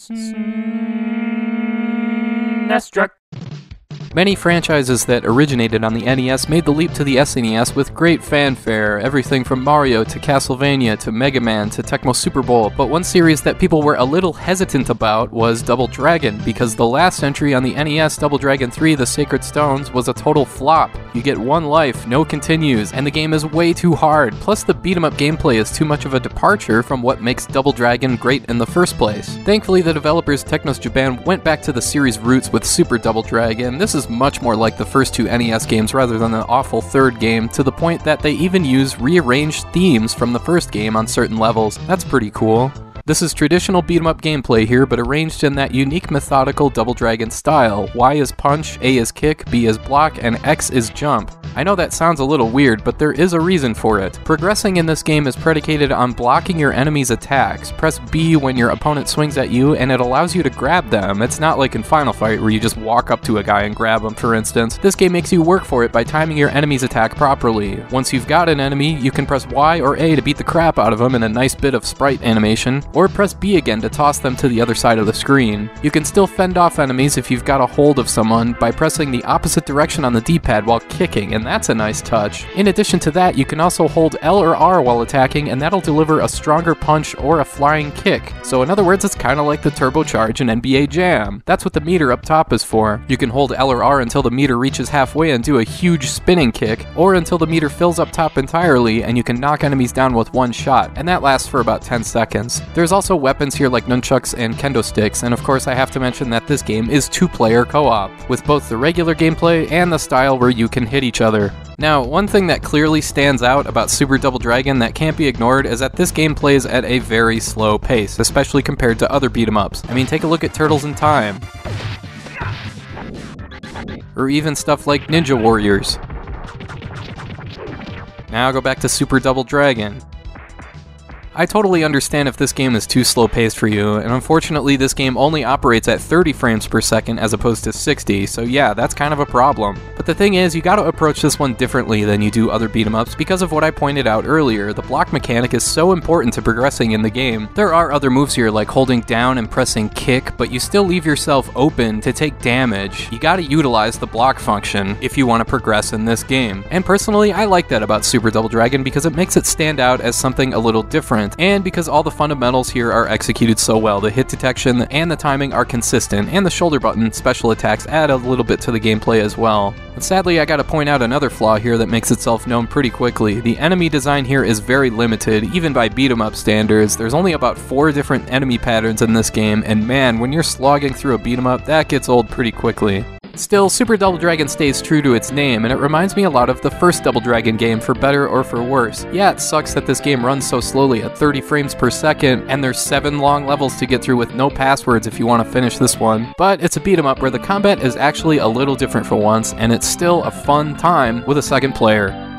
SNES. Many franchises that originated on the NES made the leap to the SNES with great fanfare, everything from Mario to Castlevania to Mega Man to Tecmo Super Bowl, but one series that people were a little hesitant about was Double Dragon, because the last entry on the NES, Double Dragon 3 The Sacred Stones, was a total flop. You get one life, no continues, and the game is way too hard, plus the beat-em-up gameplay is too much of a departure from what makes Double Dragon great in the first place. Thankfully, the developers Technos Japan went back to the series' roots with Super Double Dragon. This is much more like the first two NES games rather than an awful third game, to the point that they even use rearranged themes from the first game on certain levels. That's pretty cool. This is traditional beat-em-up gameplay here, but arranged in that unique methodical Double Dragon style. Y is punch, A is kick, B is block, and X is jump. I know that sounds a little weird, but there is a reason for it. Progressing in this game is predicated on blocking your enemy's attacks. Press B when your opponent swings at you, and it allows you to grab them. It's not like in Final Fight, where you just walk up to a guy and grab him, for instance. This game makes you work for it by timing your enemy's attack properly. Once you've got an enemy, you can press Y or A to beat the crap out of him in a nice bit of sprite animation, or press B again to toss them to the other side of the screen. You can still fend off enemies if you've got a hold of someone by pressing the opposite direction on the D-pad while kicking, and that's a nice touch. In addition to that, you can also hold L or R while attacking, and that'll deliver a stronger punch or a flying kick. So in other words, it's kinda like the turbocharge in NBA Jam. That's what the meter up top is for. You can hold L or R until the meter reaches halfway and do a huge spinning kick, or until the meter fills up top entirely and you can knock enemies down with one shot, and that lasts for about 10 seconds. There's also weapons here like nunchucks and kendo sticks, and of course I have to mention that this game is two-player co-op, with both the regular gameplay and the style where you can hit each other. Now, one thing that clearly stands out about Super Double Dragon that can't be ignored is that this game plays at a very slow pace, especially compared to other beat-em-ups. I mean, take a look at Turtles in Time, or even stuff like Ninja Warriors. Now go back to Super Double Dragon. I totally understand if this game is too slow-paced for you, and unfortunately this game only operates at 30 frames per second as opposed to 60, so yeah, that's kind of a problem. But the thing is, you gotta approach this one differently than you do other beat-em-ups because of what I pointed out earlier. The block mechanic is so important to progressing in the game. There are other moves here like holding down and pressing kick, but you still leave yourself open to take damage. You gotta utilize the block function if you want to progress in this game. And personally, I like that about Super Double Dragon because it makes it stand out as something a little different, and because all the fundamentals here are executed so well. The hit detection and the timing are consistent, and the shoulder button special attacks add a little bit to the gameplay as well. But sadly, I gotta point out another flaw here that makes itself known pretty quickly. The enemy design here is very limited, even by beat-em-up standards. There's only about 4 different enemy patterns in this game, and man, when you're slogging through a beat-em-up, that gets old pretty quickly. Still, Super Double Dragon stays true to its name, and it reminds me a lot of the first Double Dragon game, for better or for worse. Yeah, it sucks that this game runs so slowly at 30 frames per second, and there's 7 long levels to get through with no passwords if you want to finish this one, but it's a beat-em-up where the combat is actually a little different for once, and it's still a fun time with a second player.